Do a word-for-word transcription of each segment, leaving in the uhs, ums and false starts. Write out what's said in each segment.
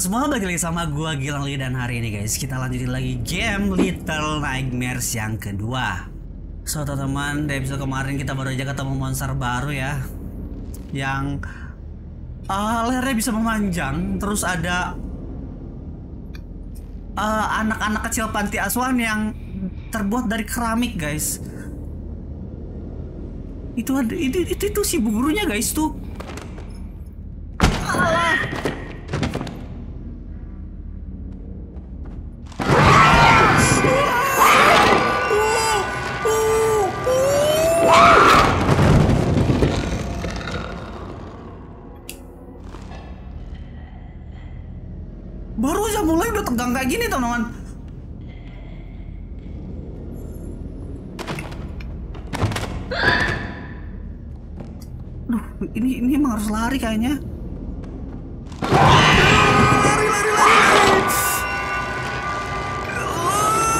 teman-teman semua, balik lagi sama gua Gilang Luigi, dan hari ini guys kita lanjutin lagi game Little Nightmares yang kedua. So teman-teman, dari episode kemarin kita baru aja ketemu monster baru ya, yang uh, lehernya bisa memanjang. Terus ada anak-anak uh, anak kecil panti asuhan yang terbuat dari keramik guys. Itu ada, itu, itu, itu si bu gurunya guys tuh. Alah. Baru aja mulai udah tegang kayak gini teman-teman. Duh, ini ini emang harus lari kayaknya. Lari, lari, lari.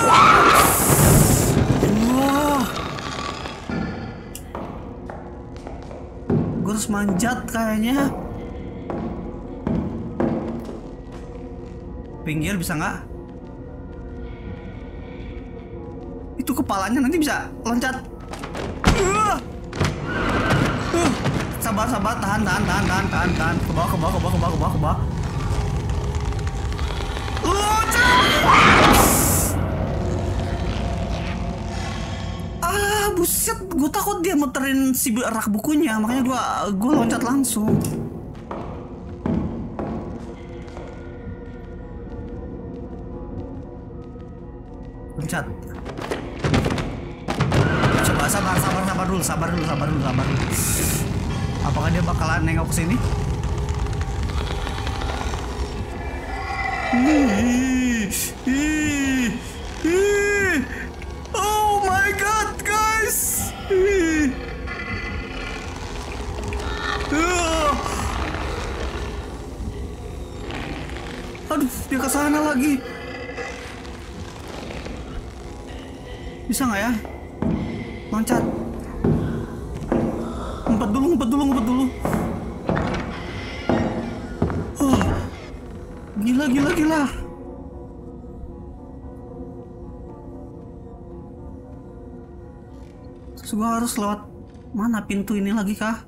Wah. Gue harus manjat kayaknya. Pinggir bisa nggak? Itu kepalanya nanti bisa loncat. Uh. Uh. Sabar sabar, tahan tahan tahan tahan tahan tahan. Ke bawah ke bawah ke bawah ke bawah ke bawah. Loncat! Ah buset, gue takut dia muterin si rak bukunya, makanya gue gue loncat langsung. Loncat. Coba sabar, sabar, sabar dulu, sabar dulu, sabar dulu, sabar dulu. Apakah dia bakalan nengok ke sini? Oh my god, guys! Aduh, dia ke sana lagi. Bisa nggak ya? Loncat. Ngumpet dulu, ngumpet dulu, ngumpet dulu. Oh. Gila, gila, gila. Terus gue harus lewat mana, pintu ini lagi kah?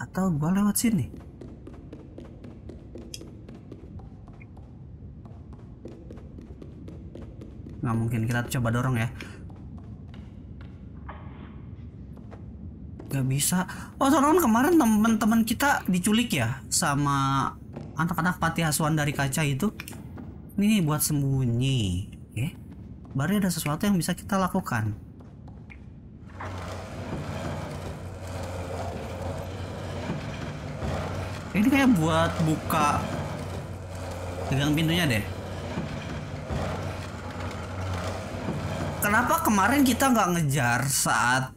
Atau gue lewat sini? Nggak mungkin, kita coba dorong ya. Nggak bisa. Oh teman-teman, kemarin teman-teman kita diculik ya sama anak-anak panti asuhan dari kaca itu. Ini buat sembunyi. Oke. Baru ada sesuatu yang bisa kita lakukan. Ini kayak buat buka, pegang pintunya deh. Kenapa kemarin kita nggak ngejar saat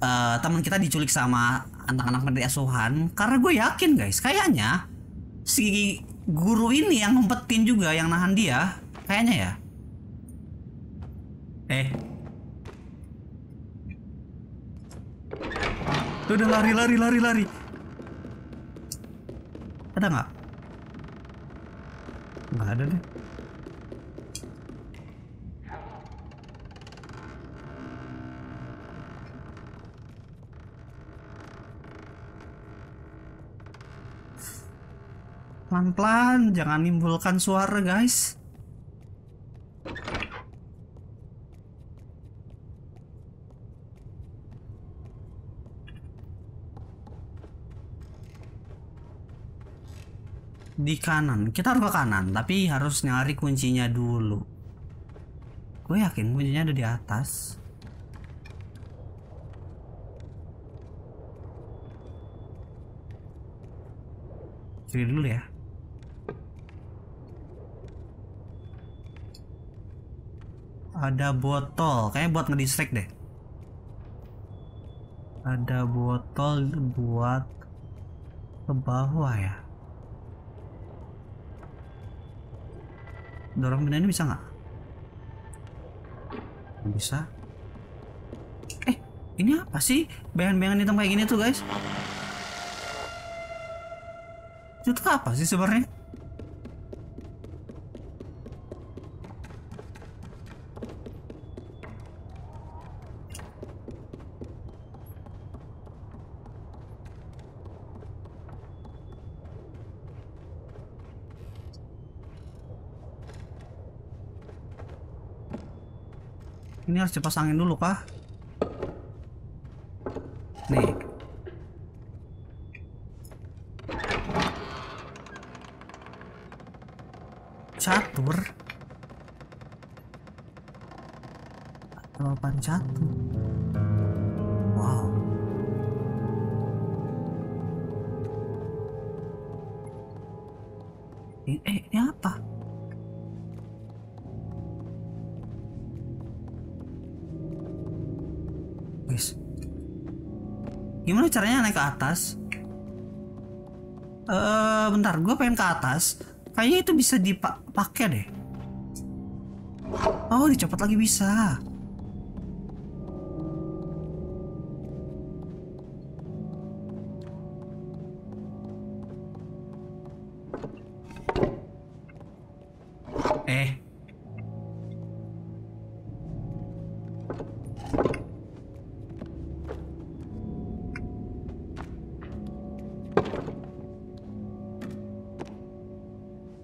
uh, teman kita diculik sama anak-anak panti asuhan? Karena gue yakin guys, kayaknya si guru ini yang ngumpetin juga, yang nahan dia, kayaknya ya. Eh, udah lari lari lari lari. Ada nggak? Nggak ada deh. Pelan-pelan, jangan menimbulkan suara guys. Di kanan, kita harus ke kanan, tapi harus nyari kuncinya dulu. Gue yakin kuncinya ada di atas. Kiri dulu ya. Ada botol, kayaknya buat ngedistract deh. Ada botol buat ke bawah ya. Dorong benda ini bisa nggak? Nggak bisa. Eh, ini apa sih? Bayangan-bayangan hitam kayak gini tuh guys. Itu apa sih sebenarnya? Ini harus dipasangin dulu kah? Nih. Catur. Atau apaan catur? Wow. Ini, eh, ini apa? Gimana caranya naik ke atas? Uh, bentar, gue pengen ke atas. Kayaknya itu bisa dipakai deh. Oh, dicopot lagi bisa. Eh.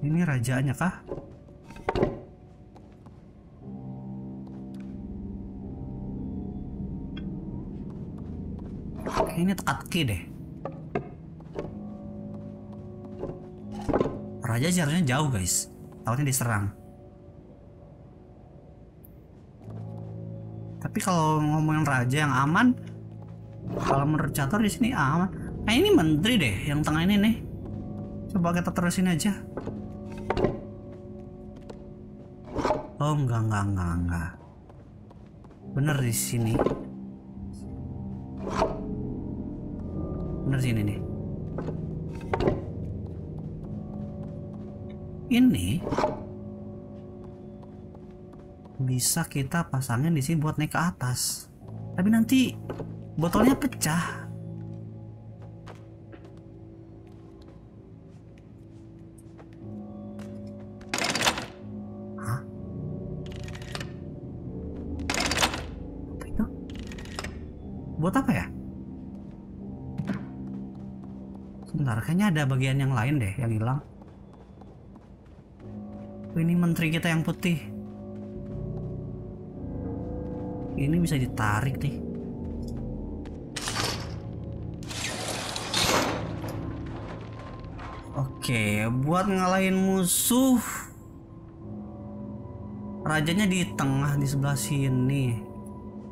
Ini rajanya kah? Ini teka teki deh. Raja jaraknya jauh guys, takutnya diserang. Tapi kalau ngomongin raja yang aman, kalau menurut catur di sini aman. Nah ini menteri deh, yang tengah ini nih. Coba kita terusin aja. Oh enggak enggak enggak enggak. Bener di sini. Bener sini nih. Ini bisa kita pasangin di sini buat naik ke atas. Tapi nanti botolnya pecah. Buat apa ya? Sebentar, kayaknya ada bagian yang lain deh yang hilang. Ini menteri kita yang putih. Ini bisa ditarik nih. Oke, buat ngalahin musuh, rajanya di tengah di sebelah sini,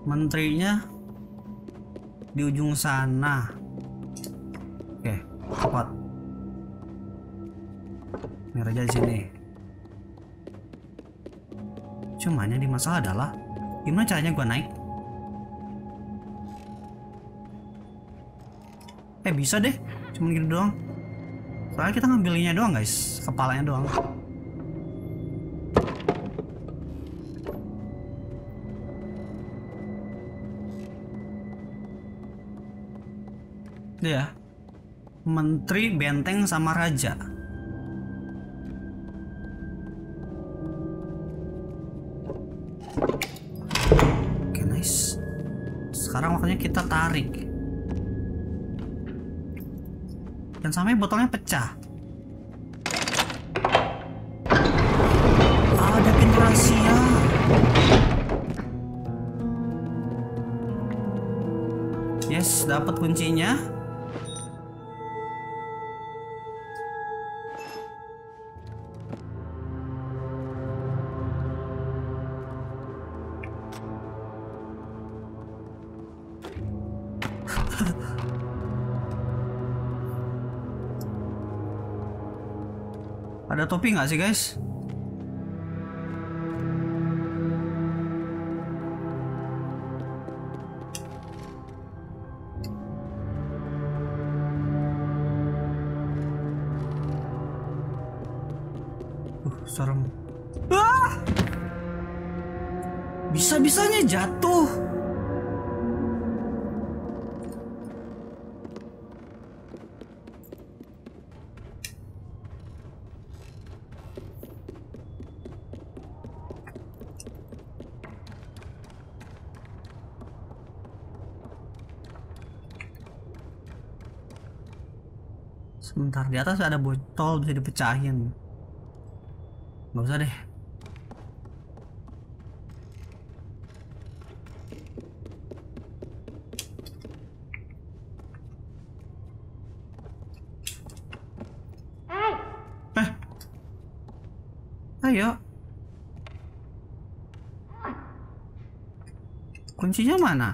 menterinya di ujung sana. Oke, cepat. Ini raja di sini. Cuman yang dimasalah adalah gimana caranya gua naik? Eh bisa deh, cuman gitu doang. Soalnya kita ngambilnya doang guys, kepalanya doang. Ya, menteri, benteng, sama raja. Oke, nice. Sekarang waktunya kita tarik. Dan sampai botolnya pecah. Ah, ada pintu rahasia. Yes, dapat kuncinya. Ada topi nggak sih guys? Uh, serem. Ah! Bisa-bisanya jatuh. Sebentar, di atas ada botol bisa dipecahin. Nggak usah deh. Hey. Eh. Ayo. Kuncinya mana?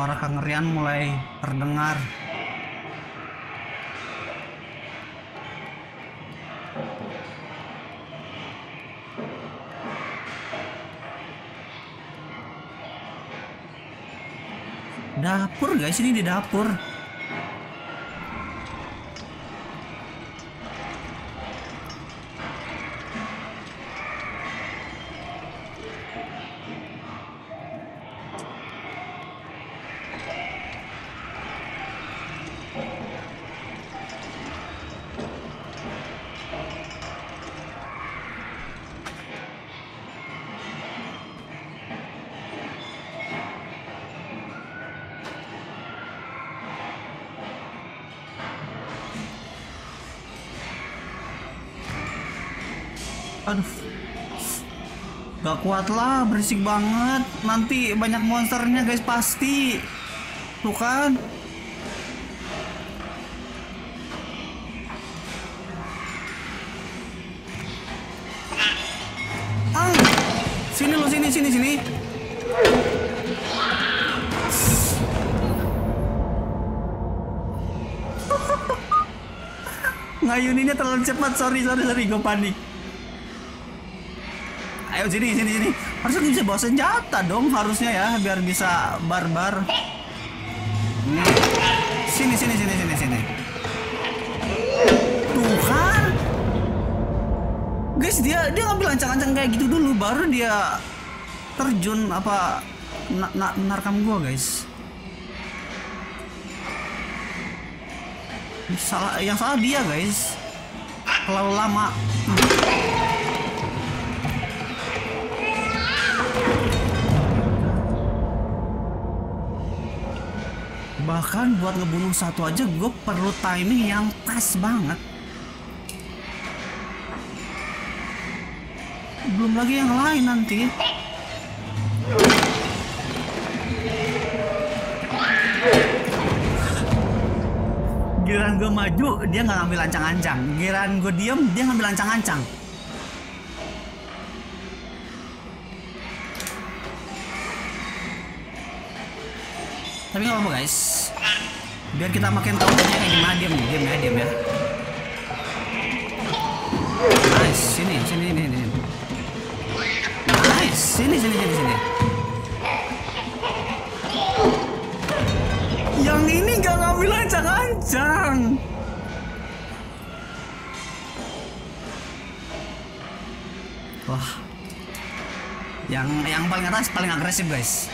Suara kengerian mulai terdengar. Dapur guys, ini di dapur. Aduh, gak kuat lah, berisik banget. Nanti banyak monsternya guys pasti. Tuh kan. Ah, sini lo, sini, sini, sini. Ngayuninnya terlalu cepat, sorry, sorry, sorry, gue panik. Ayo sini, sini, sini. Harusnya bisa bawa senjata dong, harusnya ya, biar bisa barbar. Hmm. Sini, sini, sini, sini, sini. Tuh kan, guys, dia dia ngambil ancang-ancang kayak gitu dulu, baru dia terjun apa na na narkam gua, guys. Salah, yang salah dia, guys. Kalau lama. Hmm. Bahkan buat ngebunuh satu aja gue perlu timing yang pas banget. Belum lagi yang lain nanti. Giliran gue maju, dia nggak ngambil ancang-ancang. Giliran gue diem, dia ngambil ancang-ancang. Tapi nggak apa-apa guys, biar kita makin tahu dia kayak gimana. Diam, diam ya, diam ya. Nice, sini, sini, sini, sini. Nice, sini, sini, sini, sini. Yang ini nggak ngambil ancang-ancang. Wah, yang yang paling atas paling agresif guys.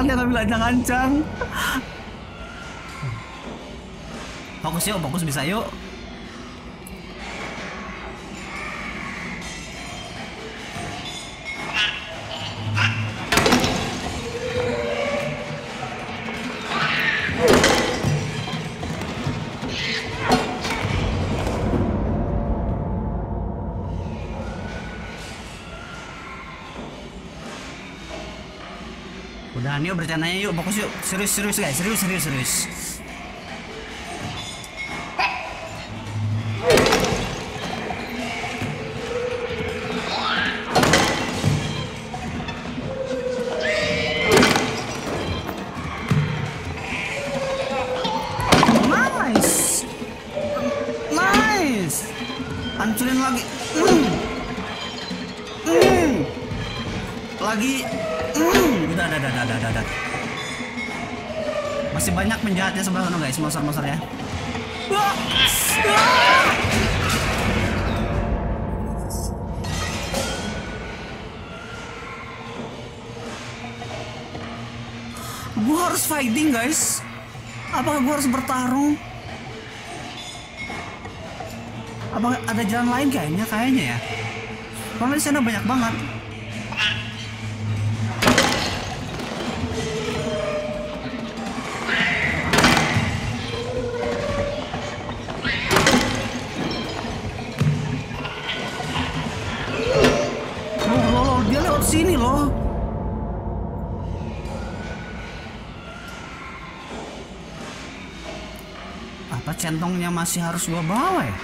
Jangan, jangan bilang, jangan, Cang. Fokus yuk, fokus bisa yuk. Udah nih, bercandanya yuk, fokus yuk. Serius, serius guys, serius, serius, serius. Nice, nice. Hancurin lagi. Mm. Mm. Lagi. Mm. Udah, udah, udah, udah, udah, udah. Masih banyak penjahatnya sebelah sana guys, monster-monster ya. Wah. Ah. Gua harus fighting guys. Apakah gua harus bertarung? Apakah ada jalan lain kayaknya? Kayaknya ya. Karena di sana banyak banget. Sini loh. Apa centongnya masih harus gua bawa ya?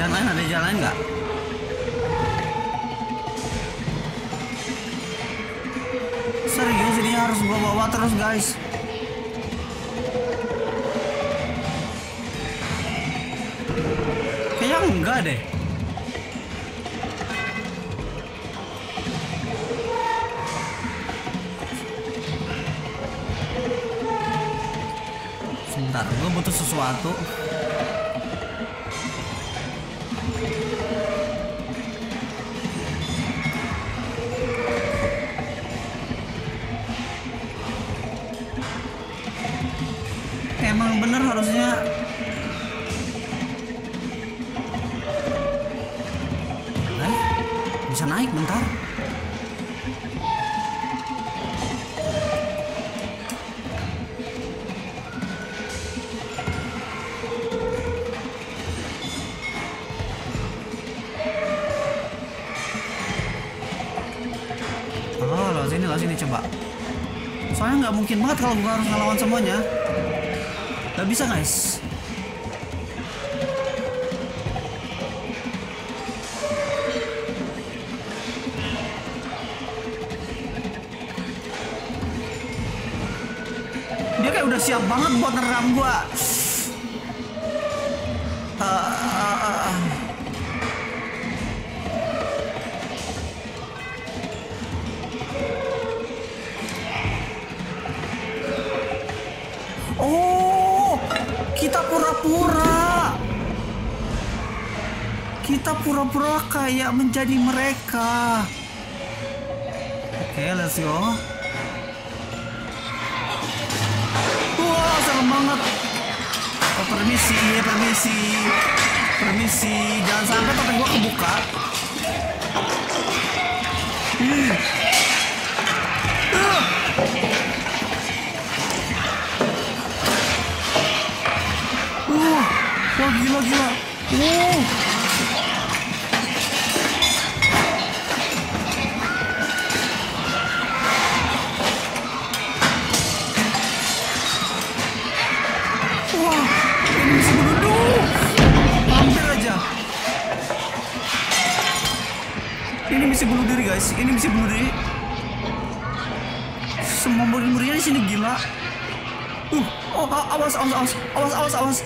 Jalan lain ada jalan nggak? Serius ini harus gua bawa terus guys. Kayaknya enggak deh. Sebentar, gua butuh sesuatu. Emang bener harusnya. Eh, bisa naik bentar. Oh, lo sini, lo sini coba. Soalnya nggak mungkin banget kalau gue harus ngelawan semuanya. Gak bisa guys. Dia kayak udah siap banget buat nerang gua. uh, uh, uh, uh. Oh, kita pura-pura, kita pura-pura kayak menjadi mereka. Oke, okay, let's go. Wah, serem banget. Oh, permisi, permisi, permisi. Jangan sampai topeng gua kebuka. Hmm. Uh. Wah, oh, gila gila. Oh. Wah, ini bisa berduduk. Hampir aja. Ini bisa bunuh diri guys. Ini bisa bunuh diri. Semua murid-muridnya di sini gila. Uh, oh, awas awas awas awas awas awas.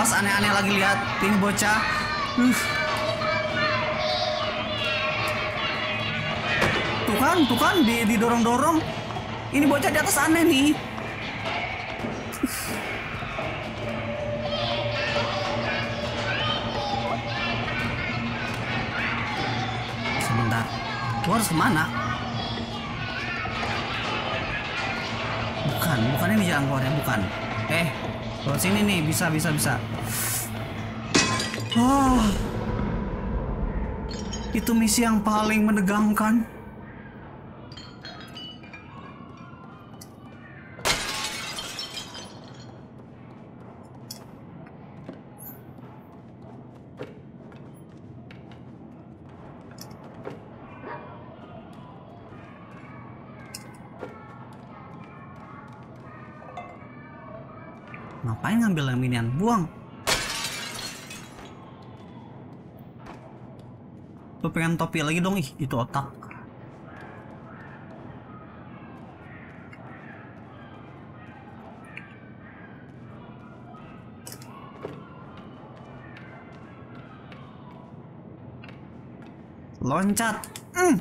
polos aneh-aneh lagi lihat ini bocah. Uh. Tuh kan, tuh kan didorong-dorong. Ini bocah di atas aneh nih. Sebentar. Gua harus kemana? Bukan, bukan ini jalan keluarnya, bukan. Eh, kalau sini nih bisa bisa bisa. Oh, itu misi yang paling menegangkan. Ngapain ngambil yang minian? Buang. Lu pengen topi lagi dong. Ih, itu otak. Loncat. Mm.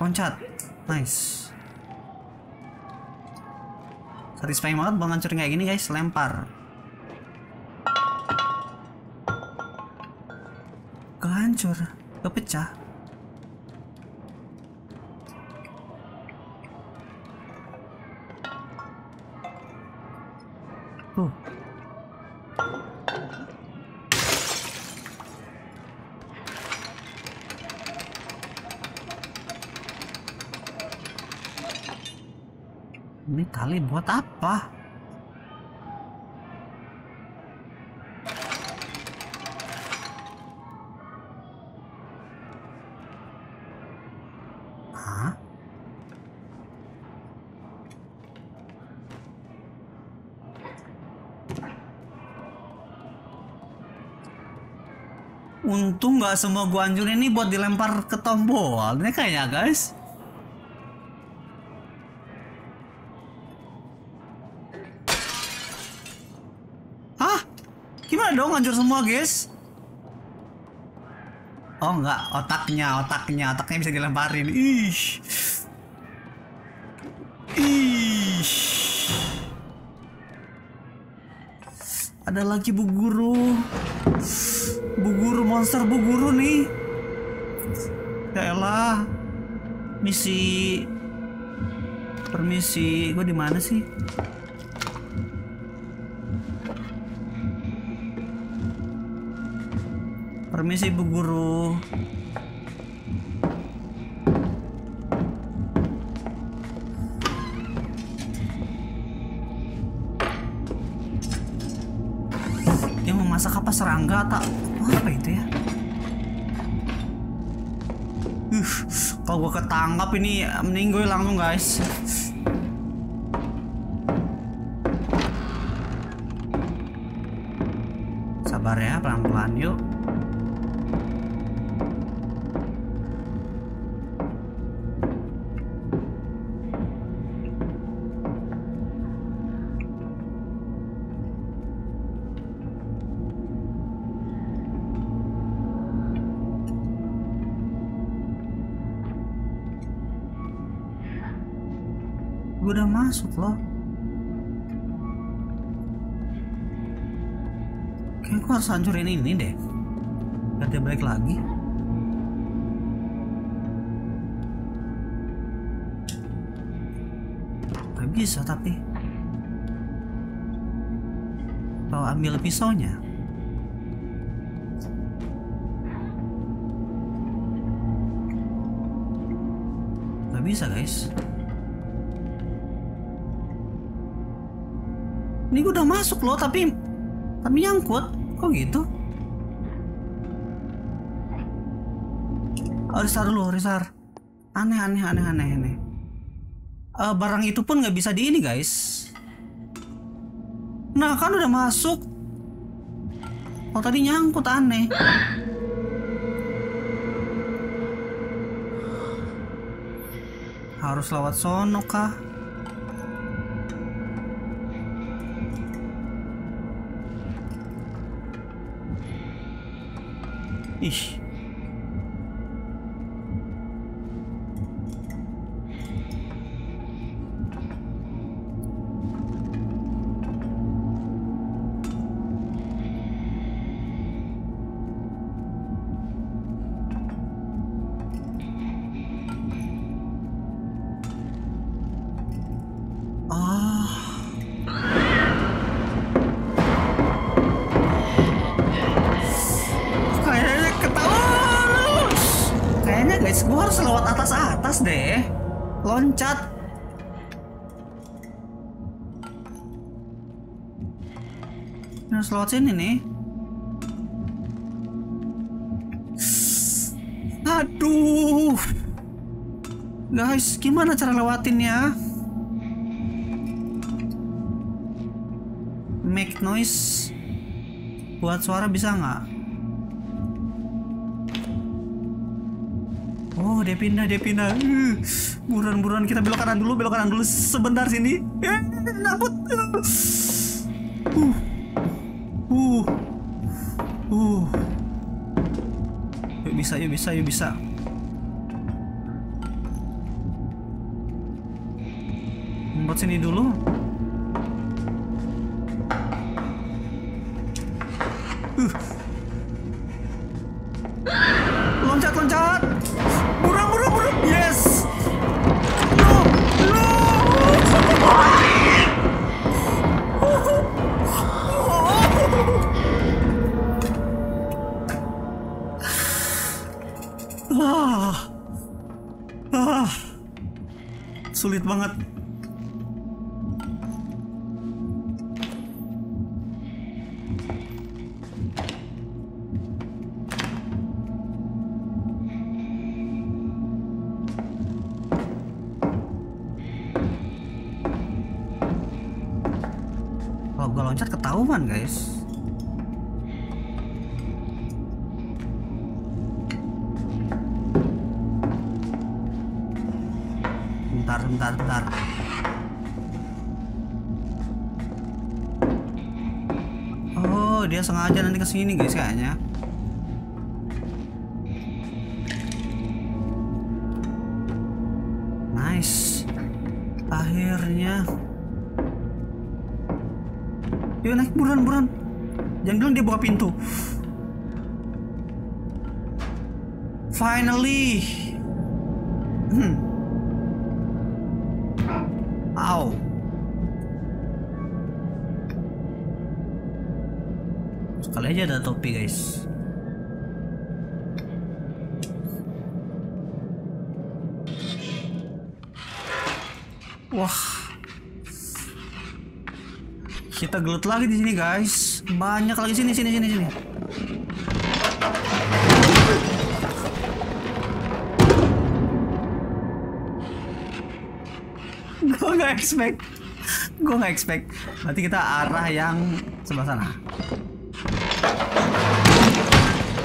Loncat. Nice. Satisfying banget bang hancurin kayak gini guys, lempar. Kehancur, kepecah. Tuh. Ini tali buat apa? Hah? Untung nggak semua gua anjurin ini buat dilempar ke tombol. Ini kayaknya guys. Dong hancur semua guys. Oh enggak, otaknya otaknya otaknya bisa dilemparin. Ih, ih, ada lagi bu guru bu guru monster bu guru nih. Ya elah, misi permisi gue di mana sih? Permisi bu guru. Dia mau masak apa, serangga tak? Apa itu ya? Uh, kalau gue ketangkap ini mending gue langsung guys. Sabar ya, pelan-pelan yuk. Gue udah masuk loh. Kayaknya gue harus hancurin ini deh. Gak ada balik lagi. Gak bisa tapi. Bawa ambil pisaunya. Gak bisa guys. Ini gue udah masuk loh, tapi tapi nyangkut. Kok gitu? Oh, restart dulu, restart. Aneh, aneh, aneh, aneh, aneh. Uh, barang itu pun nggak bisa di ini, guys. Nah, kan udah masuk. Oh, tadi nyangkut, aneh. Harus lewat sono kah? Ih. Lewat sini nih. Aduh. Guys, gimana cara lewatinnya? Make noise. Buat suara bisa nggak? Oh, dia pindah, dia pindah. Uh, buruan-buruan kita belok kanan dulu, belok kanan dulu sebentar sini. Eh, nabut. Uh. Uh, uh, yuk bisa, yuk bisa, yuk bisa. Buat sini dulu. Uh, loncat, loncat. Burung, burung, burung. Yes. No, no. Ah. Ah. Sulit banget. Kalau gue loncat ketahuan, guys. Bentar, bentar. Oh, dia sengaja nanti kesini guys kayaknya. Nice. Akhirnya. Yuk naik, buruan, buruan. Jangan bilang dia buka pintu. Finally. Hmm. Au. Sekali aja ada topi, guys. Wah. Kita gelut lagi di sini, guys. Banyak lagi sini, sini, sini, sini. Gue gak expect, gue gak expect. Berarti kita arah yang sebelah sana.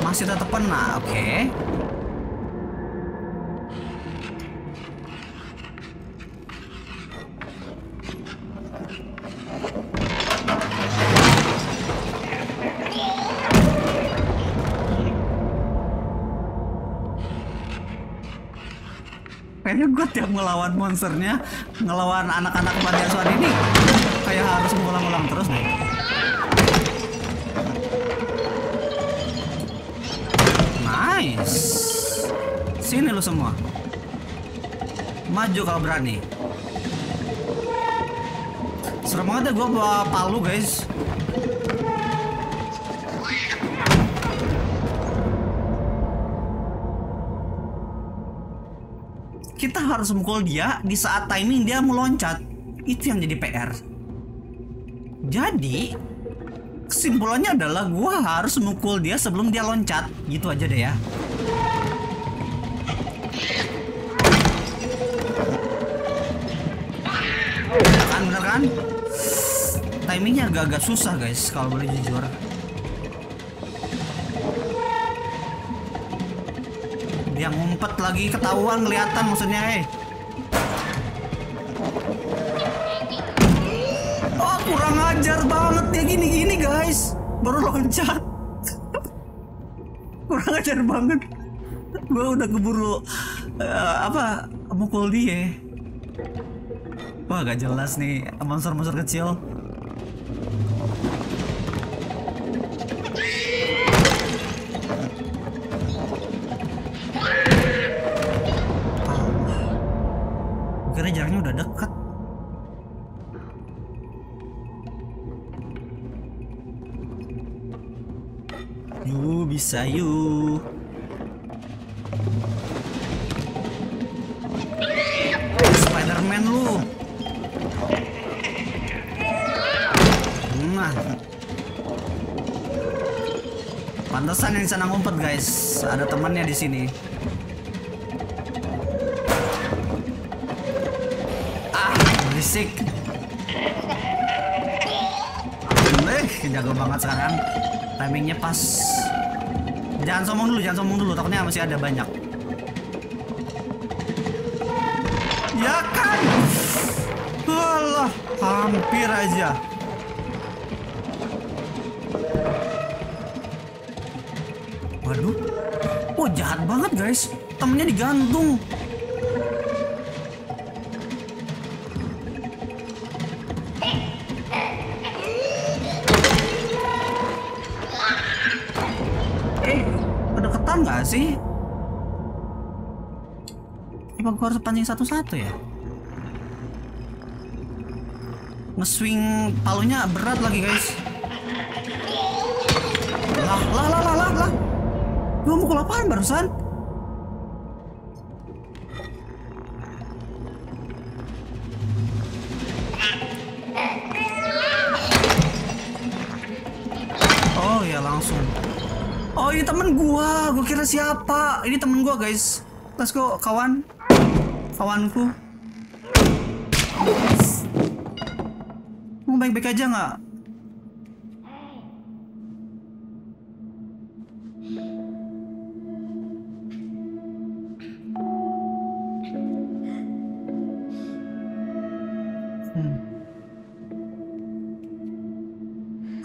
Masih tetap kena, oke. Okay. Kayaknya gue tiap ngelawan monsternya, ngelawan anak-anak panti asuhan ini kayak harus ngulang-ulang terus deh. Nice. Sini lu semua. Maju kalau berani. Serem banget ya gue bawa palu guys. Kita harus mukul dia di saat timing dia meloncat. Itu yang jadi P R. Jadi kesimpulannya adalah gue harus mukul dia sebelum dia loncat. Gitu aja deh ya. Kan bener kan? Timingnya agak-agak susah guys kalau boleh jujur. Dia ngumpet lagi, ketahuan, kelihatan maksudnya, hei. Oh, kurang ajar banget ya gini-gini, guys. Baru loncat. Kurang ajar banget. Gue udah keburu uh, apa mukul dia. Wah, gak jelas nih monster-monster kecil. Kira jaraknya udah dekat. Yuh, bisa yuh. Spiderman lu. Nah, pantesan yang di sana ngumpet guys, ada temannya di sini. Berisik. Eh, jago banget sekarang. Timingnya pas. Jangan sombong dulu, jangan sombong dulu. Takutnya masih ada banyak. Ya kan? Allah, hampir aja. Waduh. Oh, jahat banget guys. Temennya digantung. Sih, apa gue harus pancing satu-satu ya? Nge-swing palunya berat lagi guys. Lah lah lah lah lah. Gue mukul apaan barusan? Oh ya langsung. Oh ini temen gua, gua kira siapa? Ini temen gua guys, let's go kawan, kawanku. Mau baik-baik aja nggak? Hmm.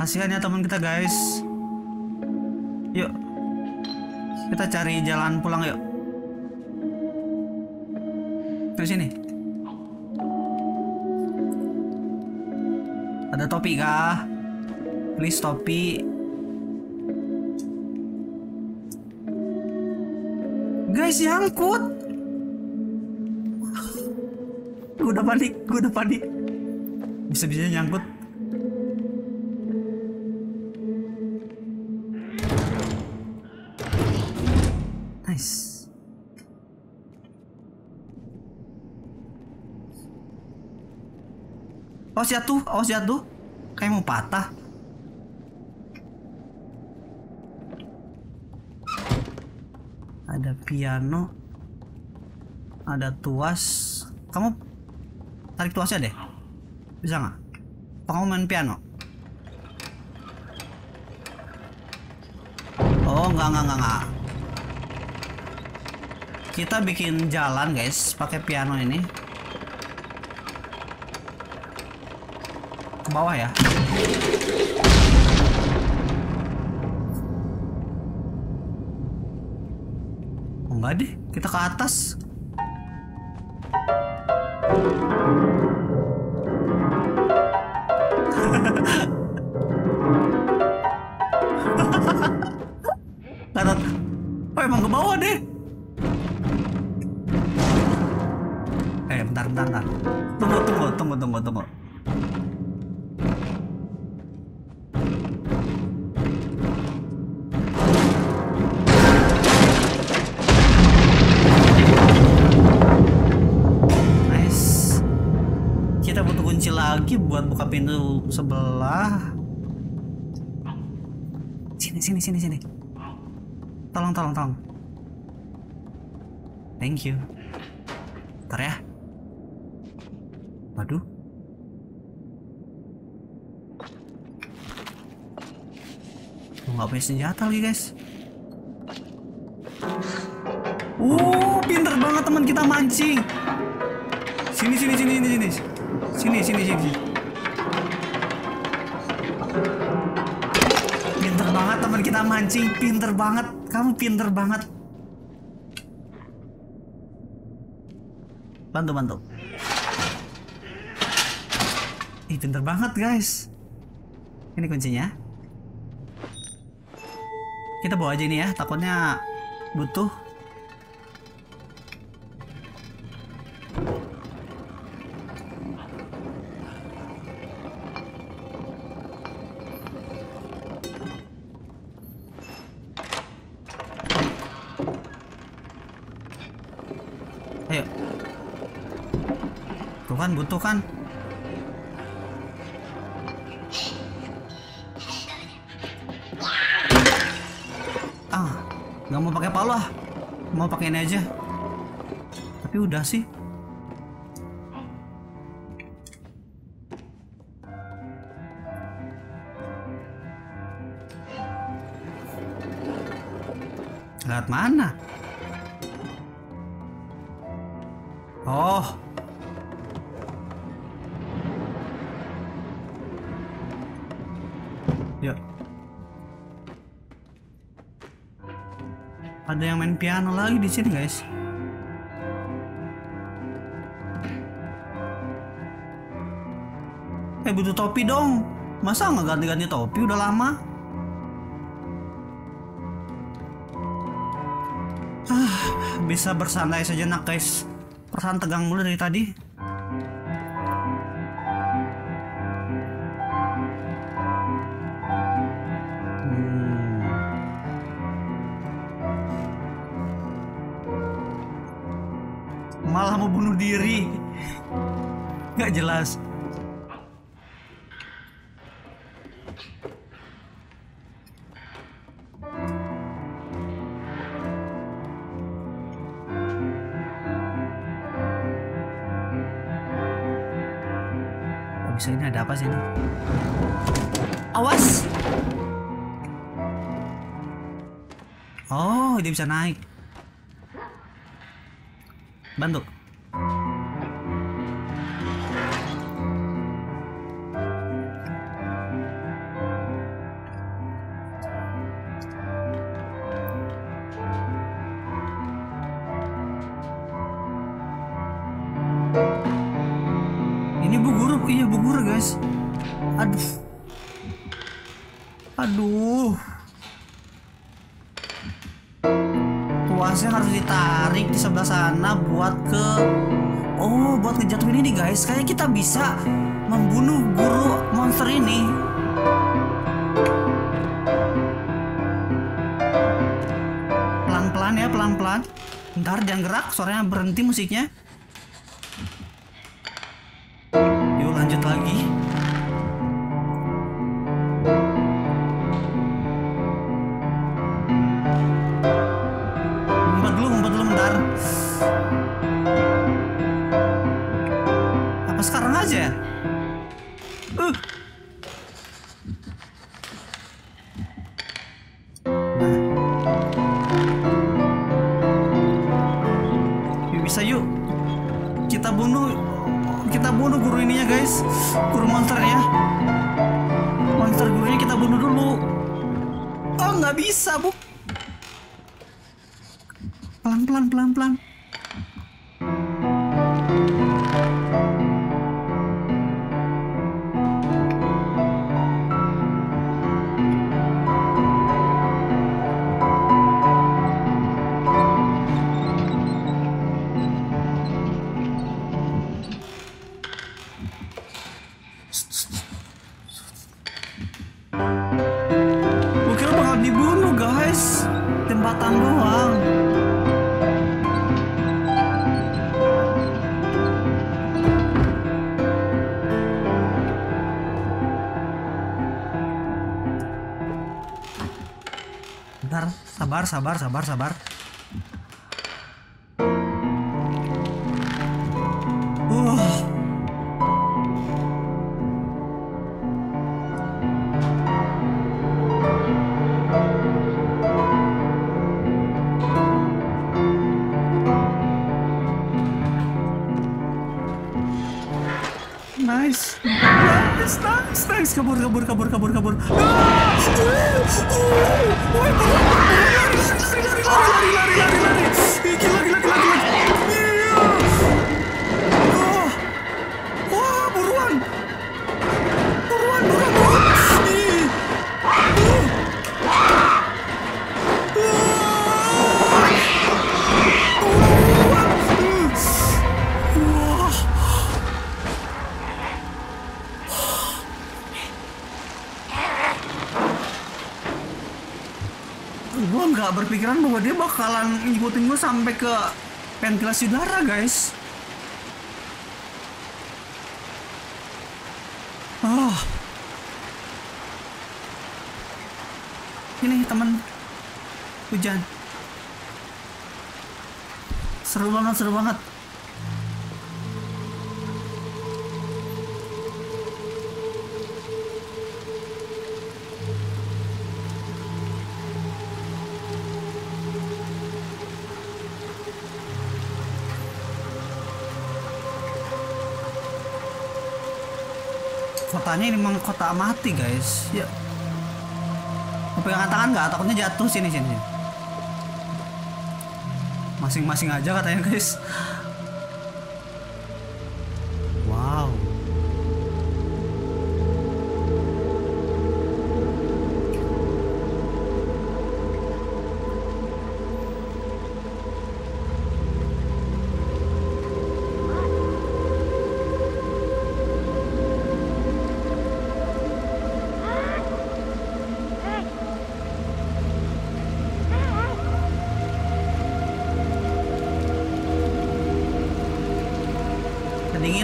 Kasihan ya temen kita guys. Yuk, kita cari jalan pulang yuk. Ke sini. Ada topi kah? Please topi. Guys, nyangkut. Gue udah panik, gue udah panik. Bisa-bisanya nyangkut. Nice. Awas jatuh, awas jatuh. Kayak mau patah. Ada piano. Ada tuas. Kamu tarik tuasnya deh. Bisa nggak? Kamu main piano? Oh, nggak, nggak, nggak, nggak. Kita bikin jalan guys pakai piano ini ke bawah ya. Oh, enggak deh, kita ke atas. Oh emang ke bawah deh. Bentar, bentar, bentar. Tunggu, tunggu, tunggu, tunggu, tunggu. Nice. Kita butuh kunci lagi buat buka pintu sebelah. Sini, sini, sini, sini. Tolong, tolong, tolong. Thank you. Bentar ya. Waduh. Gue gak punya senjata lagi guys. Uh, pinter banget teman kita mancing. Sini sini sini sini sini sini sini sini. Pinter banget. teman kita mancing, pinter banget. Kamu pinter banget. Bantu, bantu. Ih, pinter banget, guys. Ini kuncinya. Kita bawa aja ini ya, takutnya butuh. Ayo. Tuh kan, butuh kan. Ah, nggak mau pakai palu ah. Mau pakai ini aja. Tapi udah sih. Lihat mana? Oh. Yuk. Ada yang main piano lagi di sini, guys. Eh, butuh topi dong. Masa nggak ganti-ganti topi udah lama? Ah, bisa bersantai sejenak, guys. Perasaan tegang mulu dari tadi. Hmm. Malah mau bunuh diri. Gak jelas. Ini ada apa sih ini? Awas! Oh, dia bisa naik. Bantu. Ini bu guru, iya bu guru guys. Aduh, aduh. Tuasnya harus ditarik di sebelah sana buat ke, oh buat ngejatuhin ini guys. Kayaknya kita bisa membunuh guru monster ini. Pelan-pelan ya, pelan-pelan. Bentar, jangan gerak. Suaranya berhenti musiknya. Lanjut lagi. Ngumpet dulu, ngumpet dulu bentar. Apa sekarang aja? Uh. Nah. Yuk, bisa yuk. Kita bunuh. Kita bunuh guru ininya guys, guru monsternya. Monster gurunya kita bunuh dulu. Oh nggak bisa bu. Pelan pelan pelan pelan. Jembatan doang. Bentar, sabar, sabar, sabar, sabar. Uh. Nice, nice, nice, nice, guys, kabur kabur kabur kabur kabur. Lari lari lari lari. Gila gila gila gila. Wah, buruan. Buruan buruan buruan. Gue nggak berpikiran bahwa dia bakalan ngikutin gue sampai ke ventilasi udara, guys. Oh. Ini teman hujan. Seru banget, seru banget. Kotanya ini memang kota mati, guys. Ya. Apa yang katakan nggak? Takutnya jatuh sini sini. Masing-masing aja katanya, guys. Wow.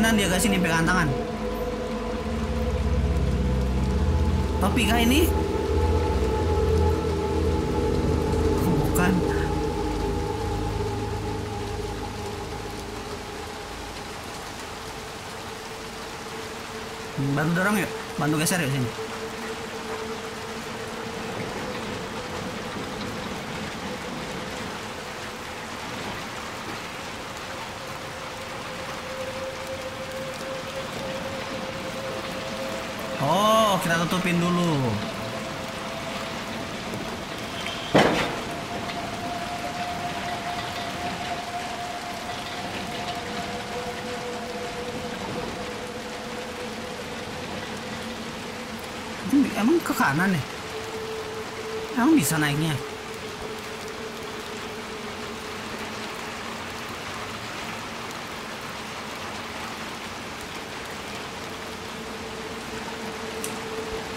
Dia guys, ini pegangan tangan. Topi kah ini? Bukan. Bantu dorong yuk, bantu geser yuk sini. Kita tutupin dulu. Emang ke kanan nih? Emang bisa naiknya?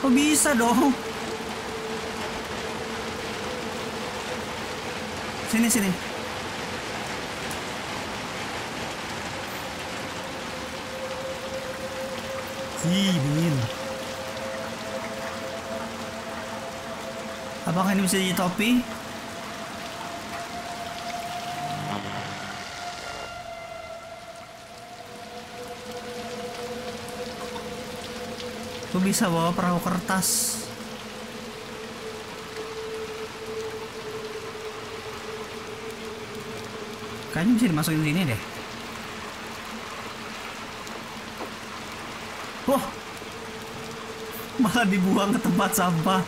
Kok bisa dong? Sini, sini. Ih, dingin. Apakah ini bisa jadi topi? Gue bisa bawa perahu kertas. Kayaknya bisa dimasukin sini deh. Wah, malah dibuang ke tempat sampah.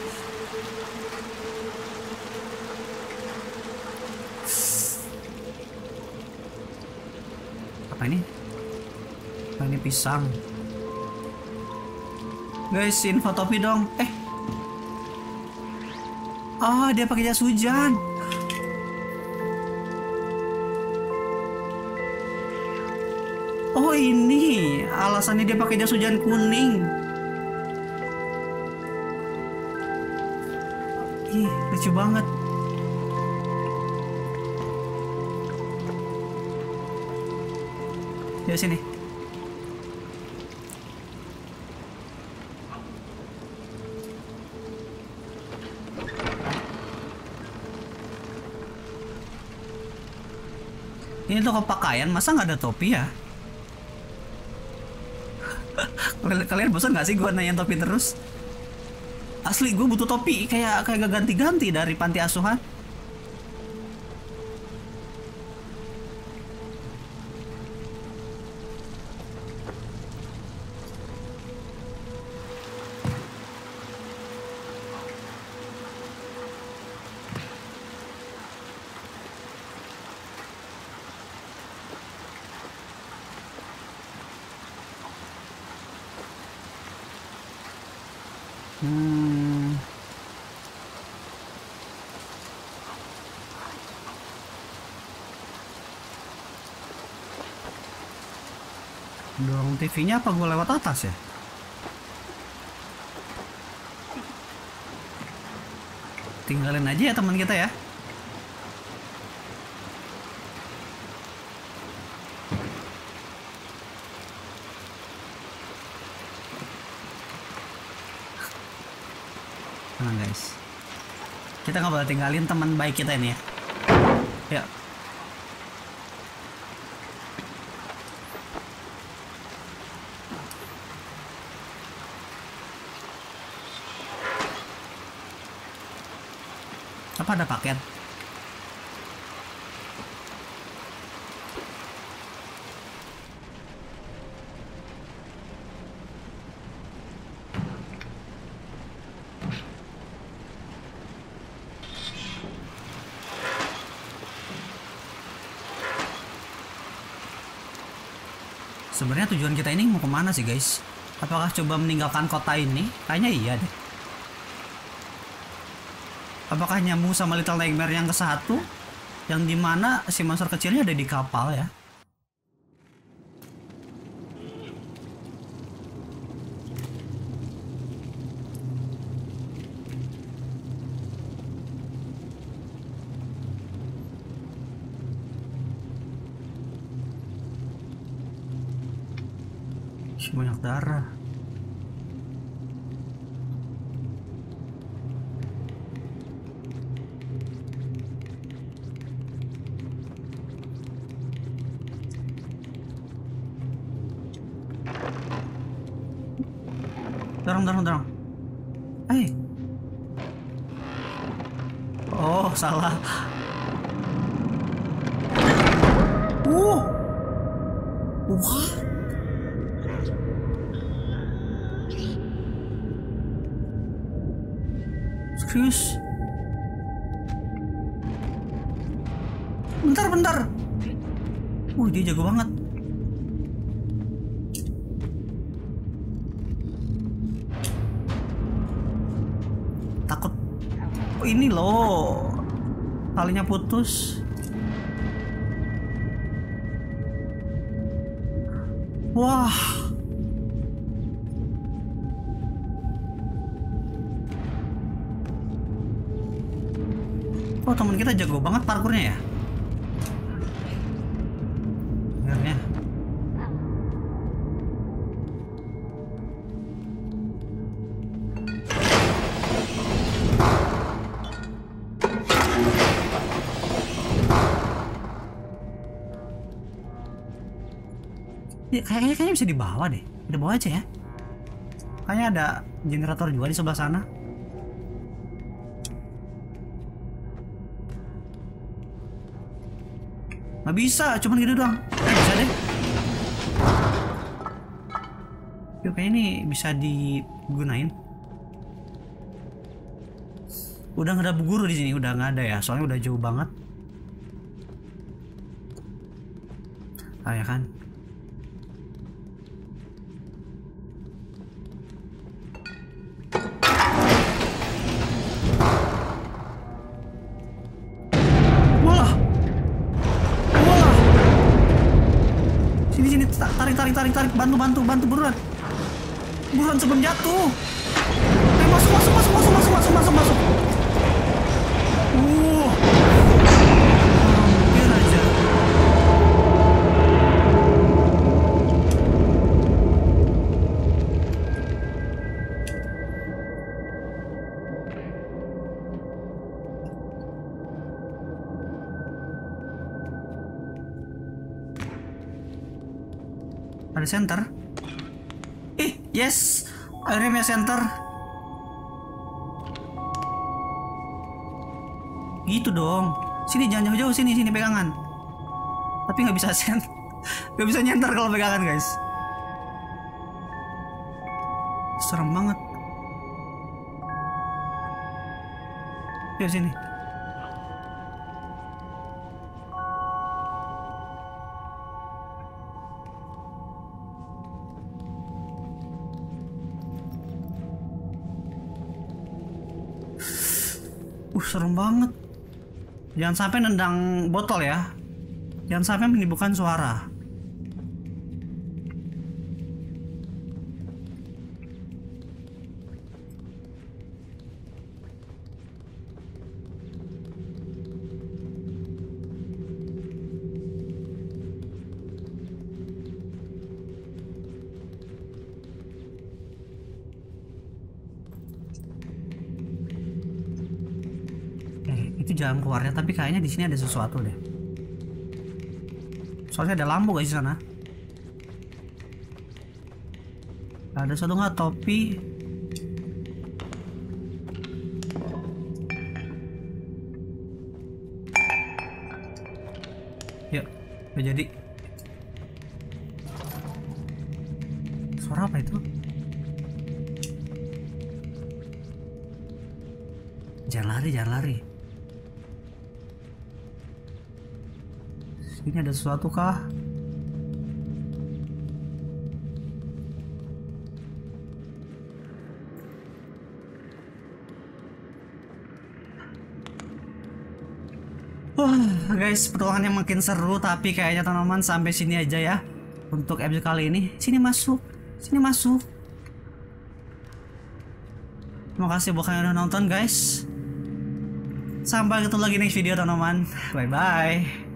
Apa ini? Apa ini pisang? Guys, info topi dong. Eh, ah, oh, dia pakai jas hujan. Oh, ini alasannya dia pakai jas hujan kuning. Ih, lucu banget. Di sini. Ini toko pakaian, masa nggak ada topi ya? Kalian bosan nggak sih gue nanyain topi terus? Asli gue butuh topi, kayak kayak gak ganti-ganti dari panti asuhan. Dorong T V-nya apa gue lewat atas ya? Tinggalin aja ya teman kita ya. Tenang guys, kita nggak boleh tinggalin teman baik kita ini ya. Ya. Apa ada paket? Sebenarnya tujuan kita ini mau kemana sih guys? Apakah coba meninggalkan kota ini? Kayaknya iya deh. Apakah nyambung sama Little Nightmare yang ke satu, yang dimana si monster kecilnya ada di kapal ya? Banyak darah. Dorong, dorong, dorong. Hey. Oh, salah. Uh. Wah. Excuse. Bentar, bentar. Uh, dia jago banget. Ini loh talinya putus. Wah, oh teman kita jago banget parkurnya ya. Benernya. Ya, kayaknya kayaknya bisa dibawa deh, udah bawa aja ya. Kayaknya ada generator juga di sebelah sana. Nggak bisa, cuman gitu doang. Nggak bisa deh. Tapi kayaknya ini bisa digunain. Udah nggak ada bu guru di sini, udah nggak ada ya, soalnya udah jauh banget. Ah ya kan. Tarik, tarik, bantu, bantu, bantu, buruan. Buruan sebelum jatuh. Eh, masuk, masuk, masuk, masuk, masuk, masuk, masuk, masuk. Uh. Hampir aja. Ada center. Ih, yes. Akhirnya punya center. Gitu dong. Sini jangan jauh-jauh, sini sini pegangan. Tapi nggak bisa center. Nggak bisa nyenter kalau pegangan, guys. Serem banget. Yuk sini. Uh, serem banget. Jangan sampai nendang botol ya. Jangan sampai menimbulkan suara. itu jalan keluarnya, tapi kayaknya di sini ada sesuatu deh. Soalnya ada lampu guys di sana. Ada satu nggak topi? Yuk, udah jadi. Suara apa itu? Jangan lari, jangan lari. Sini ada sesuatu kah? Wah, guys, petualangannya makin seru, tapi kayaknya teman-teman sampai sini aja ya untuk episode kali ini. Sini masuk, sini masuk. Terima kasih buat kalian udah nonton, guys. Sampai ketemu lagi next video, teman-teman. Bye bye.